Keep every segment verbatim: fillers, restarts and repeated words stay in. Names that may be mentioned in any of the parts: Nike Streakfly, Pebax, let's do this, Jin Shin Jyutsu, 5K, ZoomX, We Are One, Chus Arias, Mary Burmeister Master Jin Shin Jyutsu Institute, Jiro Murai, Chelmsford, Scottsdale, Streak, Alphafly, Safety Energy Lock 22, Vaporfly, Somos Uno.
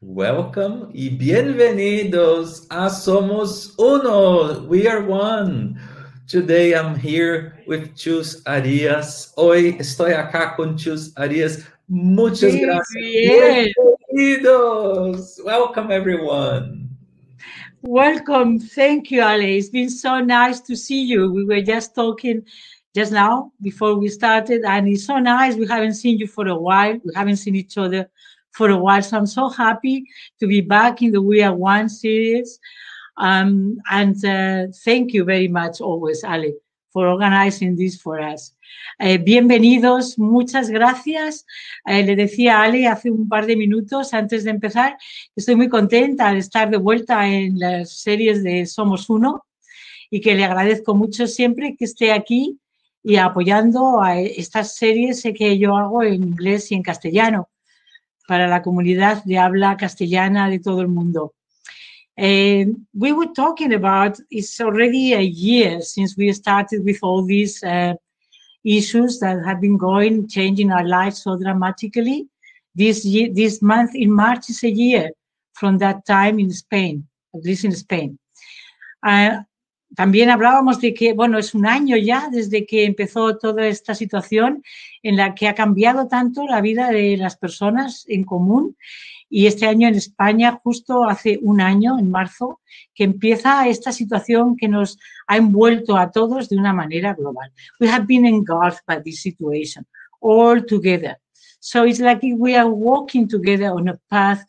Welcome y bienvenidos a Somos Uno, We Are One. Today I'm here with Chus Arias. Hoy estoy acá con Chus Arias. Muchas sí, gracias. Bienvenidos. Welcome everyone. Welcome. Thank you, Ale. It's been so nice to see you. We were just talking just now before we started, and it's so nice. We haven't seen you for a while. We haven't seen each other for a while, so I'm so happy to be back in the We Are One series. Um, and uh, thank you very much always, Ale, for organizing this for us. Eh, bienvenidos, muchas gracias. Eh, le decía a Ale hace un par de minutos antes de empezar, estoy muy contenta de estar de vuelta en las series de Somos Uno y que le agradezco mucho siempre que esté aquí y apoyando a estas series que yo hago en inglés y en castellano para la comunidad de habla castellana de todo el mundo. And we were talking about, it's already a year since we started with all these uh, issues that have been going, changing our lives so dramatically. This year, this month in March is a year from that time in Spain, at least in Spain. Uh, también hablábamos de que, bueno, es un año ya desde que empezó toda esta situación en la que ha cambiado tanto la vida de las personas en común. Y este año en España, justo hace un año, en marzo, que empieza esta situación que nos ha envuelto a todos de una manera global. We have been engulfed by this situation all together. So it's like we are walking together on a path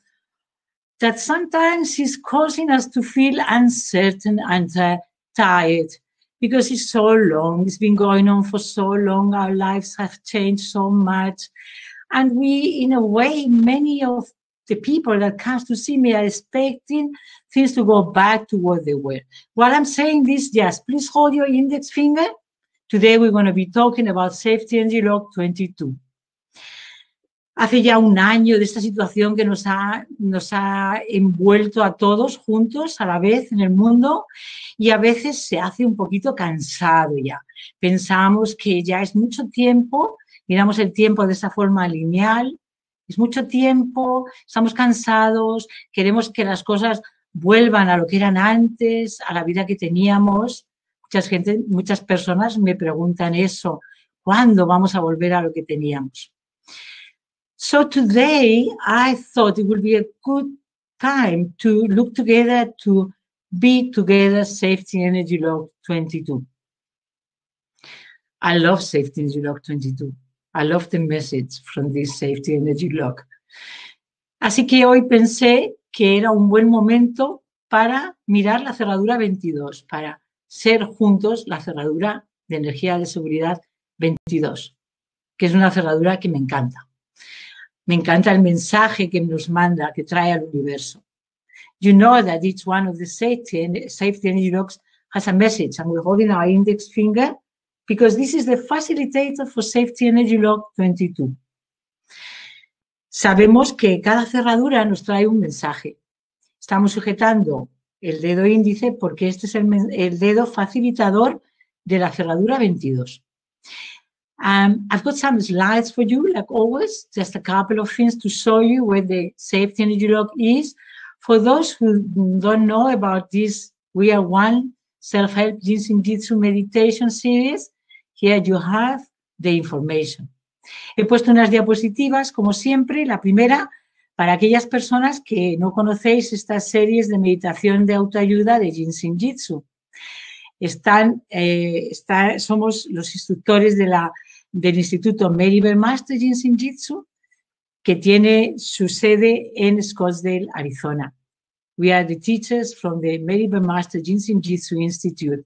that sometimes is causing us to feel uncertain and uh, tired because it's so long. It's been going on for so long. Our lives have changed so much. And we, in a way, many of the people that comes to see me are expecting things to go back to what they were. While I'm saying this, yes, please hold your index finger. Today we're going to be talking about Safety Energy Lock twenty-two. Hace ya un año de esta situación que nos ha, nos ha envuelto a todos juntos a la vez en el mundo, y a veces se hace un poquito cansado ya. Pensamos que ya es mucho tiempo, miramos el tiempo de esa forma lineal. Es mucho tiempo, estamos cansados, queremos que las cosas vuelvan a lo que eran antes, a la vida que teníamos. Muchas, gente, muchas personas me preguntan eso, ¿cuándo vamos a volver a lo que teníamos? So today I thought it would be a good time to look together, to be together, Safety Energy Lock twenty-two. I love Safety Energy Lock twenty-two. I love the message from this Safety Energy Lock. Así que hoy pensé que era un buen momento para mirar la cerradura veintidós, para ser juntos la cerradura de energía de seguridad veintidós, que es una cerradura que me encanta. Me encanta el mensaje que nos manda, que trae al universo. You know that each one of the safety, safety energy locks has a message, and we're holding our index finger because this is the facilitator for Safety Energy Lock twenty-two. Sabemos que cada cerradura nos trae un mensaje. Estamos sujetando el dedo índice porque este es el, el dedo facilitador de la cerradura veintidós. Um, I've got some slides for you, like always, just a couple of things to show you where the Safety Energy Lock is. For those who don't know about this We Are One self-help Jin Shin Jyutsu meditation series, here you have the information. He puesto unas diapositivas, como siempre. La primera, para aquellas personas que no conocéis estas series de meditación de autoayuda de Jin Shin Jyutsu. Están, eh, está, somos los instructores de la, del Instituto Mary Burmeister Master Jin Shin Jyutsu, que tiene su sede en Scottsdale, Arizona. We are the teachers from the Mary Burmeister Master Jin Shin Jyutsu Institute,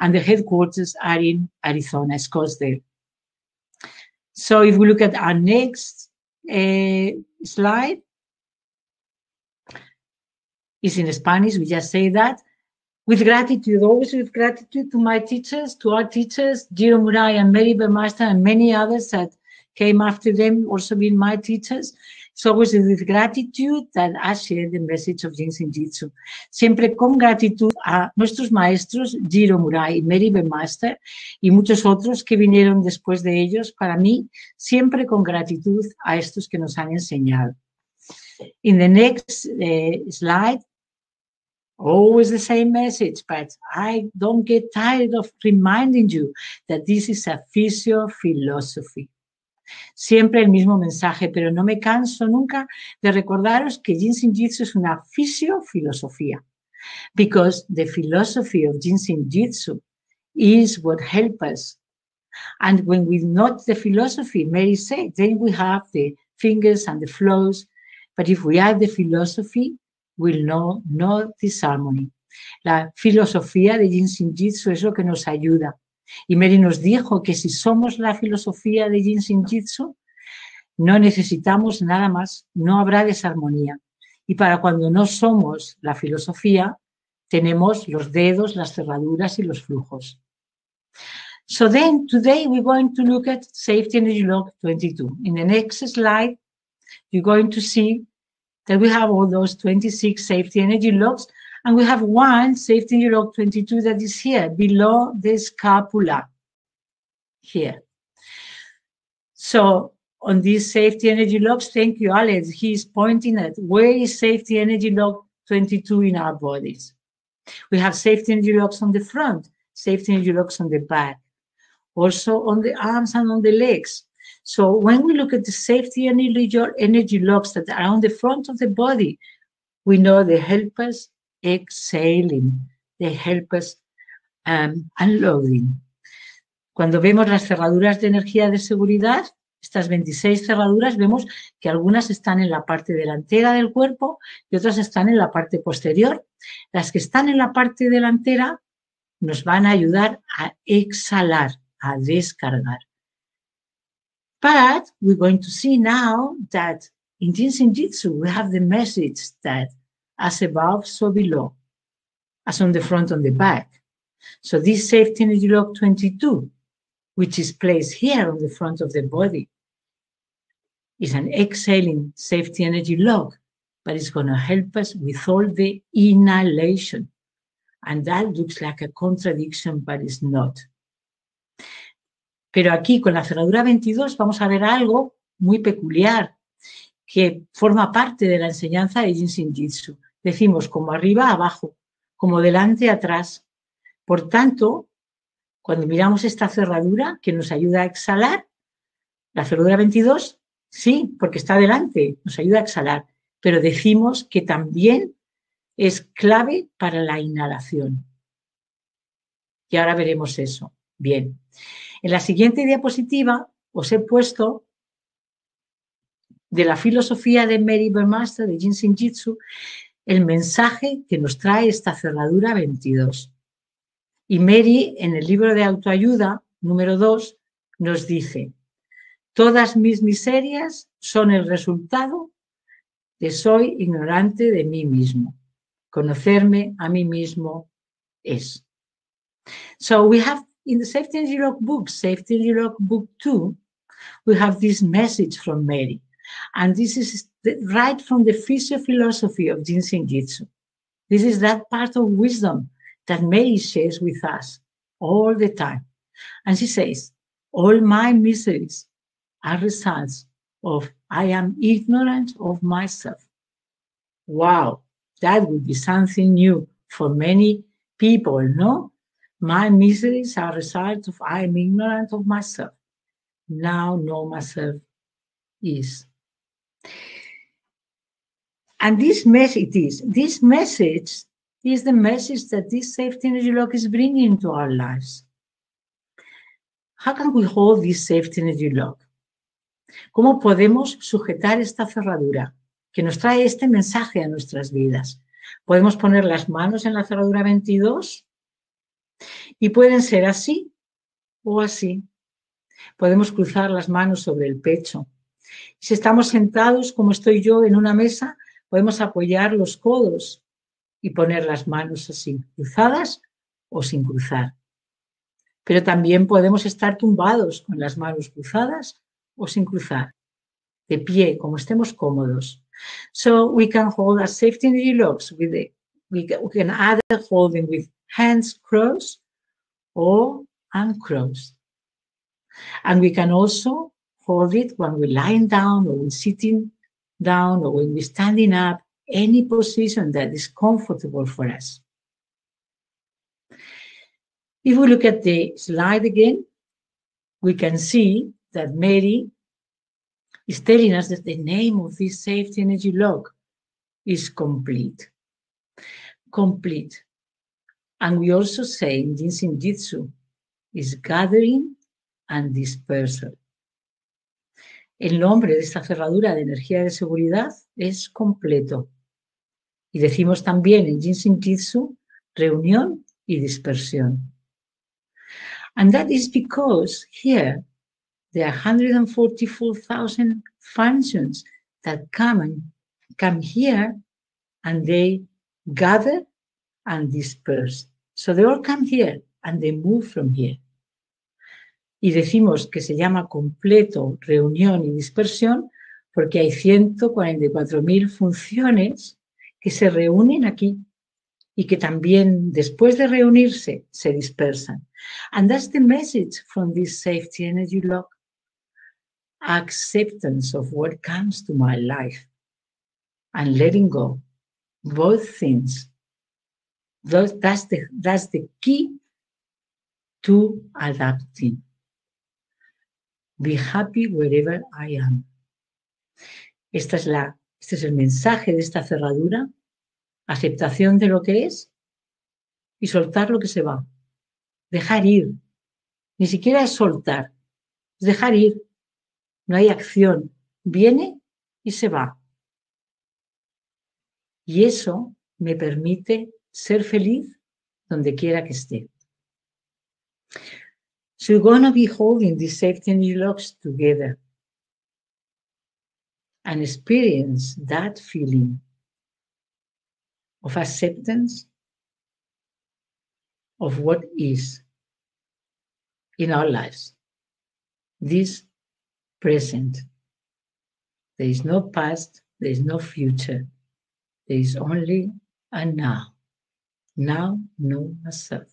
and the headquarters are in Arizona, Scottsdale. So if we look at our next uh, slide, it's in Spanish, we just say that. With gratitude, always with gratitude to my teachers, to our teachers, Jiro Murai and Mary Burmeister and many others that came after them, also being my teachers. It's always with gratitude that I share the message of Jin Shin Jyutsu. Siempre con gratitud a nuestros maestros, Jiro Murai, Mary Burmeister y muchos otros que vinieron después de ellos. Para mí, siempre con gratitud a estos que nos han enseñado. In the next uh, slide, always the same message, but I don't get tired of reminding you that this is a physio philosophy. Siempre el mismo mensaje, pero no me canso nunca de recordaros que Jin Shin Jyutsu es una fisiofilosofía. Because the philosophy of Jin Shin Jyutsu is what helps us. And when we note the philosophy, Mary said, then we have the fingers and the flows. But if we add the philosophy, we'll know no disharmony. La filosofía de Jin Shin Jyutsu es lo que nos ayuda. Y Mary nos dijo que si somos la filosofía de Jin Shin Jyutsu, no necesitamos nada más, no habrá desarmonía. Y para cuando no somos la filosofía, tenemos los dedos, las cerraduras y los flujos. So then, today we're going to look at Safety Energy Lock twenty-two. In the next slide, you're going to see that we have all those twenty-six Safety Energy Locks, and we have one Safety Energy Lock twenty-two that is here, below the scapula, here. So, on these Safety Energy Locks, thank you, Alex. He is pointing at where is Safety Energy Lock twenty-two in our bodies. We have Safety Energy Locks on the front, Safety Energy Locks on the back, also on the arms and on the legs. So when we look at the Safety Energy Locks that are on the front of the body, we know they help us exhaling, they help us um, unloading. Cuando vemos las cerraduras de energía de seguridad, estas veintiséis cerraduras, vemos que algunas están en la parte delantera del cuerpo y otras están en la parte posterior. Las que están en la parte delantera nos van a ayudar a exhalar, a descargar. But we're going to see now that in Jin Shin Jyutsu we have the message that as above, so below, as on the front, on the back. So this Safety Energy Lock twenty-two, which is placed here on the front of the body, is an exhaling Safety Energy Lock, but it's going to help us with all the inhalation. And that looks like a contradiction, but it's not. Pero aquí, con la cerradura veintidós, vamos a ver algo muy peculiar que forma parte de la enseñanza de Jin Shin Jyutsu. Decimos como arriba, abajo, como delante, atrás. Por tanto, cuando miramos esta cerradura que nos ayuda a exhalar, la cerradura veintidós, sí, porque está delante, nos ayuda a exhalar, pero decimos que también es clave para la inhalación. Y ahora veremos eso. Bien. En la siguiente diapositiva os he puesto de la filosofía de Mary Burmeister, de Jin Shin Jyutsu, el mensaje que nos trae esta cerradura veintidós. Y Mary, en el libro de autoayuda, número dos, nos dice: todas mis miserias son el resultado de soy ignorante de mí mismo. Conocerme a mí mismo es. So we have in the Safety Energy Lock book, Safety Energy Lock book two, we have this message from Mary. And this is the, right from the philosophy of Jin Shin Jyutsu. This is that part of wisdom that Mary shares with us all the time. And she says, all my miseries are results of I am ignorant of myself. Wow, that would be something new for many people, no? My miseries are results of I am ignorant of myself. Now know myself is. And this message is, this message is the message that this Safety Energy Lock is bringing to our lives. How can we hold this Safety Energy Lock? ¿Cómo podemos sujetar esta cerradura que nos trae este mensaje a nuestras vidas? Podemos poner las manos en la cerradura veintidós y pueden ser así o así. Podemos cruzar las manos sobre el pecho. Si estamos sentados, como estoy yo, en una mesa, podemos apoyar los codos y poner las manos así, cruzadas o sin cruzar. Pero también podemos estar tumbados con las manos cruzadas o sin cruzar, de pie, como estemos cómodos. So we can hold our Safety Energy Locks with the, we can either hold them with hands crossed or uncrossed. And we can also hold it when we're lying down or we're sitting down or when we're standing up, any position that is comfortable for us. If we look at the slide again, we can see that Mary is telling us that the name of this safety energy lock is complete. Complete. And we also say in Jin Shin Jyutsu is gathering and dispersal. El nombre de esta cerradura de energía de seguridad es completo. Y decimos también en Jin Shin Jyutsu reunión y dispersión. And that is because here there are one hundred forty-four thousand functions that come and come here and they gather and disperse. So they all come here and they move from here. Y decimos que se llama completo, reunión y dispersión porque hay ciento cuarenta y cuatro mil funciones que se reúnen aquí y que también después de reunirse se dispersan. And that's the message from this safety energy lock. Acceptance of what comes to my life and letting go. Both things. Those, that's, the, that's the key to adapting. Be happy wherever I am. Esta es la, este es el mensaje de esta cerradura. Aceptación de lo que es y soltar lo que se va. Dejar ir. Ni siquiera es soltar. Es dejar ir. No hay acción. Viene y se va. Y eso me permite ser feliz donde quiera que esté. So you're going to be holding these safety energy locks together and experience that feeling of acceptance of what is in our lives. This present. There is no past, there is no future. There is only a now. Now, know myself.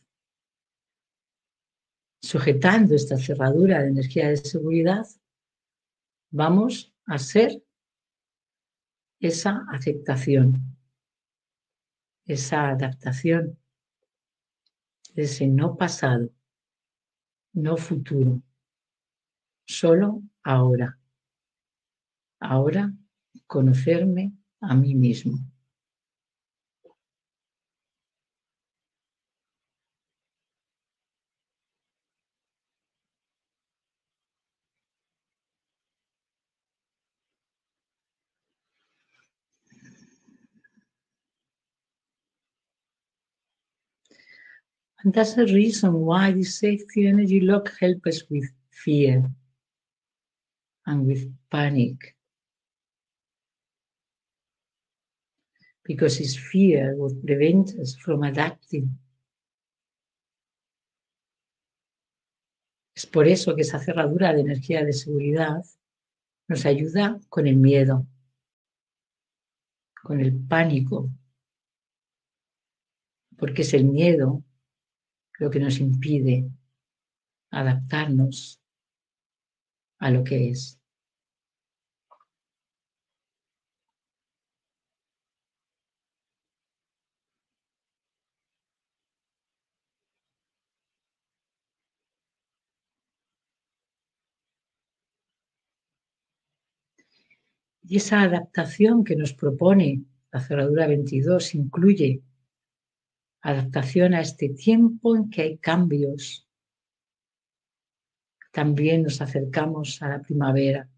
Sujetando esta cerradura de energía de seguridad, vamos a hacer esa aceptación, esa adaptación, ese no pasado, no futuro, solo ahora. Ahora conocerme a mí mismo. And that's the reason why the safety energy lock helps us with fear and with panic. Because it's fear what prevents us from adapting. Es por eso que esa cerradura de energía de seguridad nos ayuda con el miedo, con el pánico, porque es el miedo lo que nos impide adaptarnos a lo que es. Y esa adaptación que nos propone la cerradura veintidós incluye adaptación a este tiempo en que hay cambios. También nos acercamos a la primavera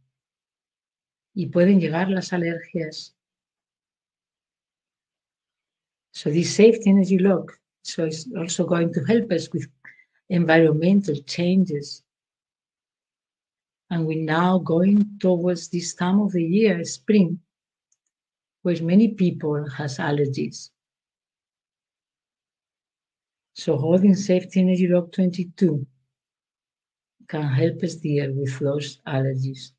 y pueden llegar las alergias. So this safety energy lock so is also going to help us with environmental changes. And we're now going towards this time of the year, spring, where many people has allergies. So holding safety energy lock twenty-two can help us deal with those allergies,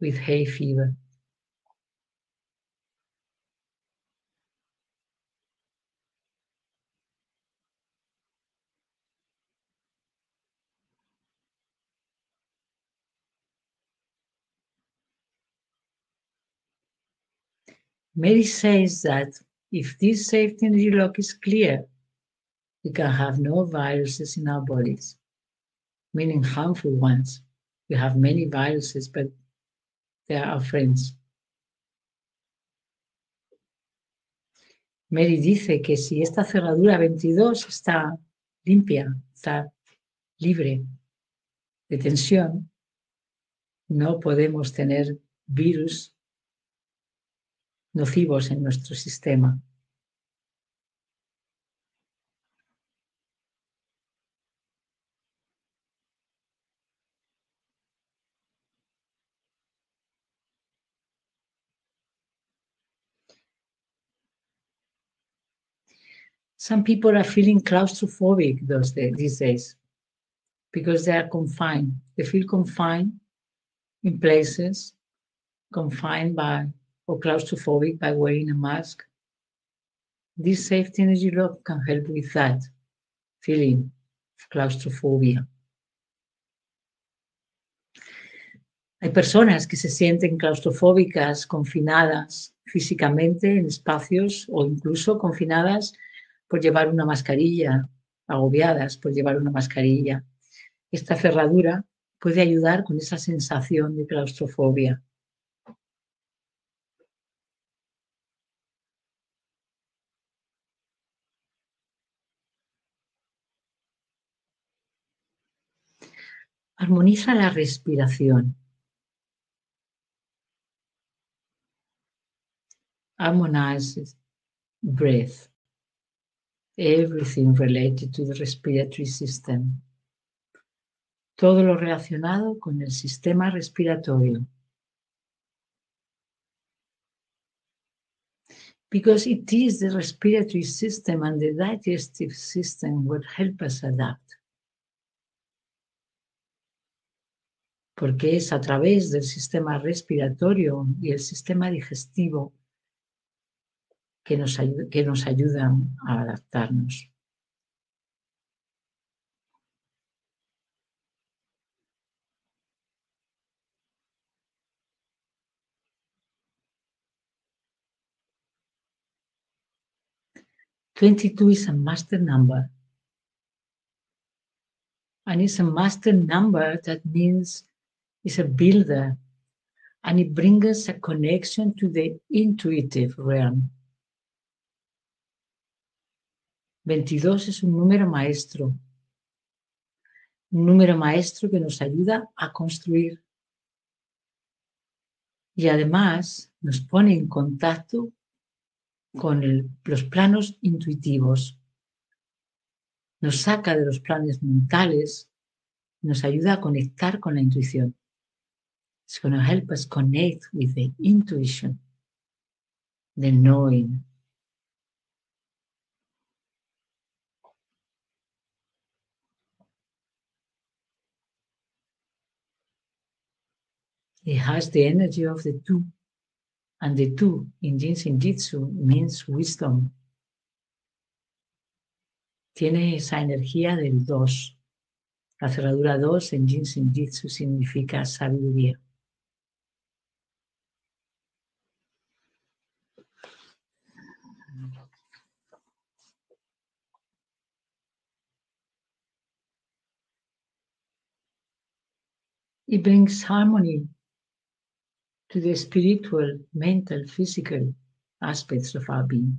with hay fever. Mary says that if this safety energy lock is clear, we can have no viruses in our bodies, meaning harmful ones. We have many viruses, but they are our friends. Mary dice que si esta cerradura veintidós está limpia, está libre de tensión, no podemos tener virus nocivos en nuestro sistema. Some people are feeling claustrophobic those days, these days because they are confined. They feel confined in places, confined by or claustrophobic by wearing a mask. This safety energy lock can help with that feeling of claustrophobia. Hay personas que se sienten claustrofóbicas, confinadas físicamente en espacios o incluso confinadas por llevar una mascarilla, agobiadas por llevar una mascarilla. Esta cerradura puede ayudar con esa sensación de claustrofobia. Armoniza la respiración. Harmonize breath. Everything related to the respiratory system. Todo lo relacionado con el sistema respiratorio. Because it is the respiratory system and the digestive system will help us adapt. Porque es a través del sistema respiratorio y el sistema digestivo que nos, que nos ayudan a adaptarnos. twenty-two is a master number. And it's a master number that means it's a builder. And it brings us a connection to the intuitive realm. veintidós es un número maestro, un número maestro que nos ayuda a construir y además nos pone en contacto con el, los planos intuitivos, nos saca de los planes mentales, nos ayuda a conectar con la intuición. It's going to help us connect with the intuition, the knowing. It has the energy of the two, and the two in Jin Shin Jyutsu means wisdom. Tiene esa energía del dos. La cerradura dos en Jin Shin Jyutsu significa sabiduría. It brings harmony to the spiritual, mental, physical aspects of our being.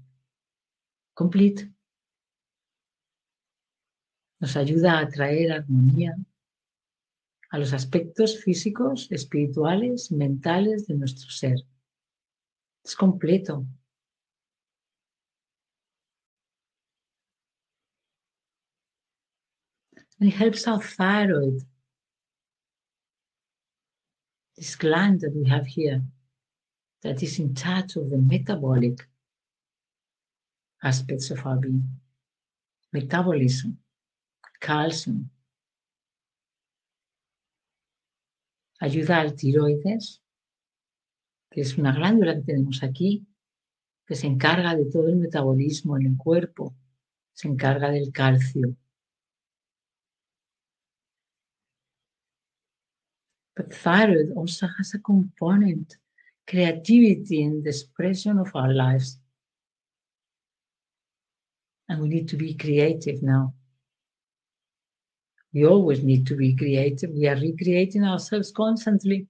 Complete. Nos ayuda a traer armonía a los aspectos físicos, espirituales, mentales de nuestro ser. Es completo. And it helps our thyroid. This gland that we have here, that is in touch with the metabolic aspects of our being. Metabolism, calcium. Ayuda al tiroides, que es una glándula que tenemos aquí, que se encarga de todo el metabolismo en el cuerpo, se encarga del calcio. But thyroid also has a component creativity in the expression of our lives. And we need to be creative now. We always need to be creative. We are recreating ourselves constantly.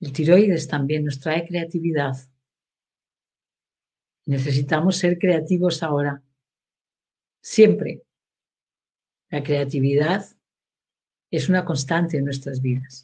El tiroides también nos trae creatividad. Necesitamos ser creativos ahora. Siempre. La creatividad es una constante en nuestras vidas.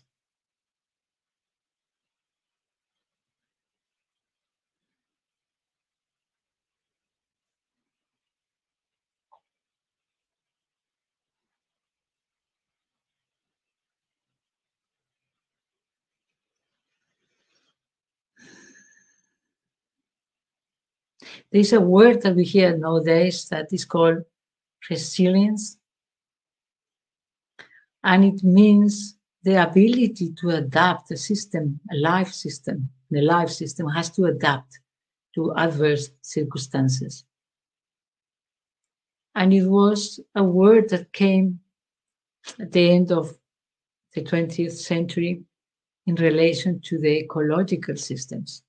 There's a word that we hear nowadays that is called resilience. And it means the ability to adapt a system, a life system. The life system has to adapt to adverse circumstances. And it was a word that came at the end of the twentieth century in relation to the ecological systems.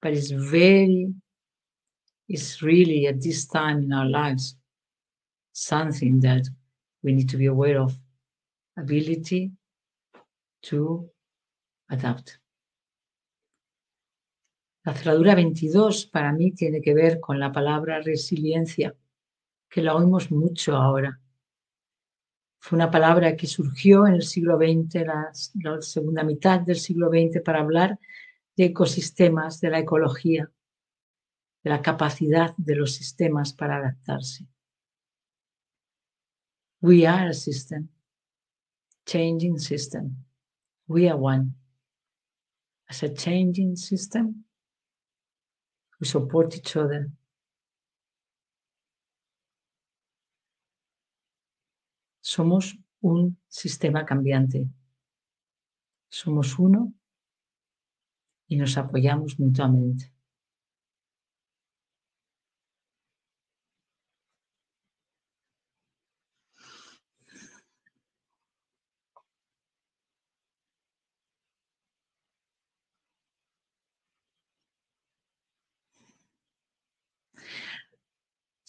But it's very It's really at this time in our lives something that we need to be aware of, ability to adapt. La cerradura veintidós para mí tiene que ver con la palabra resiliencia, que la oímos mucho ahora. Fue una palabra que surgió en el siglo veinte, la, la segunda mitad del siglo veinte, para hablar de ecosistemas, de la ecología, de la capacidad de los sistemas para adaptarse. We are a system, changing system. We are one. As a changing system, we support each other. Somos un sistema cambiante. Somos uno y nos apoyamos mutuamente.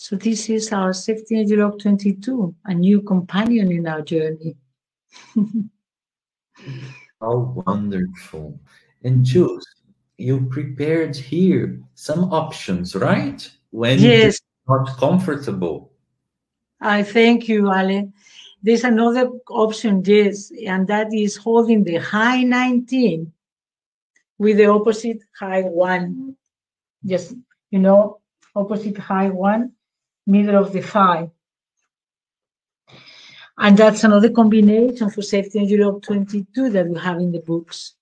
So this is our Safety Energy Lock twenty-two, a new companion in our journey. How wonderful. And Chus, you prepared here some options, right? When yes. It's not comfortable. I thank you, Ale. There's another option, yes, and that is holding the high nineteen with the opposite high one. Yes, you know, opposite high one. Middle of the five. And that's another combination for Safety Energy Lock twenty-two that we have in the books.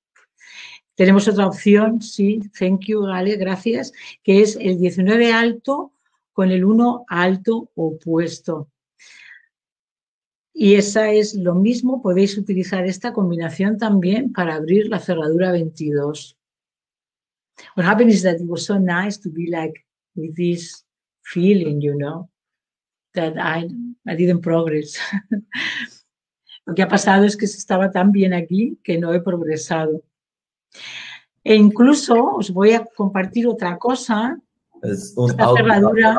Tenemos otra opción, sí, thank you, Ale, gracias, que es el diecinueve alto con el uno alto opuesto. Y esa es lo mismo, podéis utilizar esta combinación también para abrir la cerradura veintidós. What happened is that it was so nice to be like with this feeling, you know, that I, I didn't progress. Lo que ha pasado es que estaba tan bien aquí que no he progresado. E incluso os voy a compartir otra cosa. Es esta cerradura.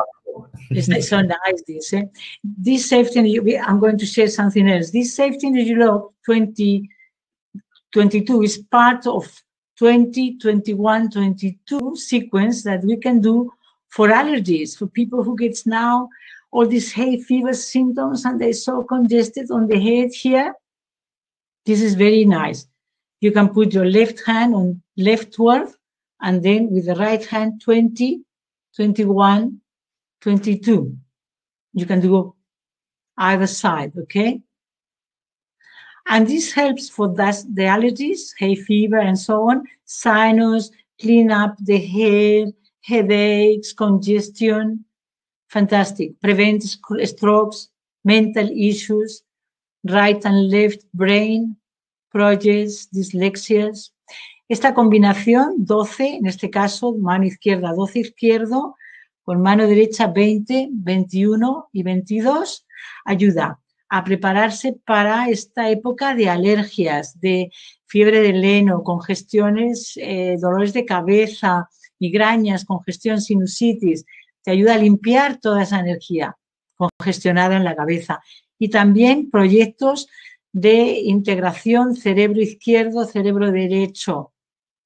It's so nice, this. Eh? This safety, I'm going to share something else. This Safety Energy Lock twenty twenty-two is part of twenty twenty-one twenty-two sequence that we can do for allergies, for people who get now all these hay fever symptoms and they're so congested on the head here. This is very nice. You can put your left hand on left twelve and then with the right hand twenty, twenty-one, twenty-two. You can do either side, okay? And this helps for that, the allergies, hay fever and so on, sinus, clean up the hair, headaches, congestion, fantastic. Prevent strokes, mental issues, right and left brain, projects, dislexias. Esta combinación, doce, en este caso, mano izquierda, doce izquierdo, con mano derecha, veinte, veintiuno y veintidós, ayuda a prepararse para esta época de alergias, de fiebre del heno, congestiones, eh, dolores de cabeza, migrañas, congestión, sinusitis. Te ayuda a limpiar toda esa energía congestionada en la cabeza. Y también proyectos de integración cerebro izquierdo, cerebro derecho,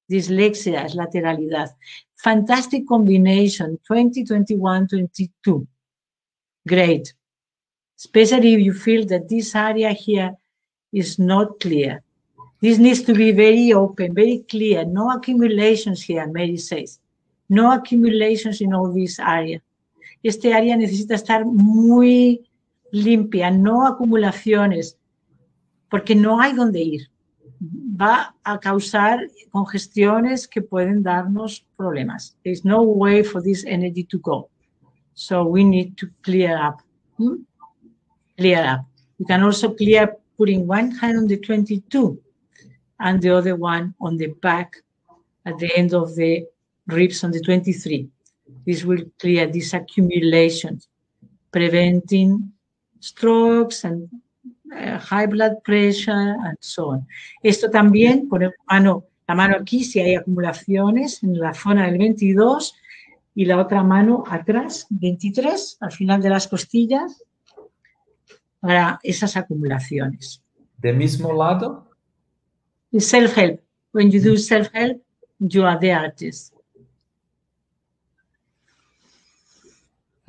dislexia, es lateralidad. Fantastic combination, twenty, twenty-one, twenty-two. Great. Especially if you feel that this area here is not clear. This needs to be very open, very clear. No accumulations here, Mary says. No accumulations in all this area. Este área necesita estar muy limpia, no acumulaciones, porque no hay dónde ir. Va a causar congestiones que pueden darnos problemas. There is no way for this energy to go. So we need to clear up. Hmm? Clear up. You can also clear putting one hand on the twenty-two and the other one on the back at the end of the ribs on the twenty-three. This will clear these accumulations, preventing strokes and uh, high blood pressure and so on. Esto también, poner la mano, la mano aquí si hay acumulaciones en la zona del veintidós y la otra mano atrás, veintitrés, al final de las costillas, para esas acumulaciones. ¿De mismo lado? Self-help. When you do self-help, you are the artist.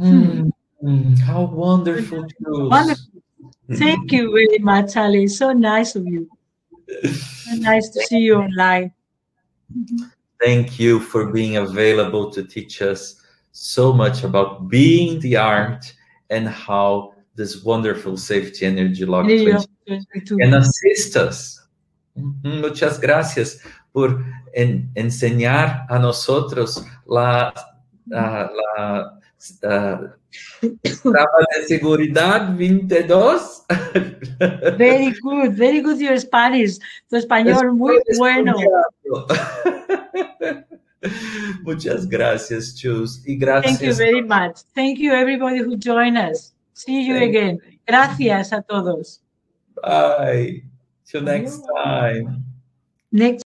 Mm. Mm. How wonderful. Wonderful. Thank you very much, Ali. So nice of you. So nice to see you online. Thank you for being available to teach us so much about being the art and how this wonderful safety energy lock twenty-two can assist us. Muchas gracias por en, enseñar a nosotros la, la, la, la traba de seguridad veintidós. Very good, very good your Spanish. Tu español es muy bueno. Muchas gracias, Chus. Y gracias. Thank you very much. Thank you everybody who joined us. See you again. Gracias a todos. Bye. Till next time. Next.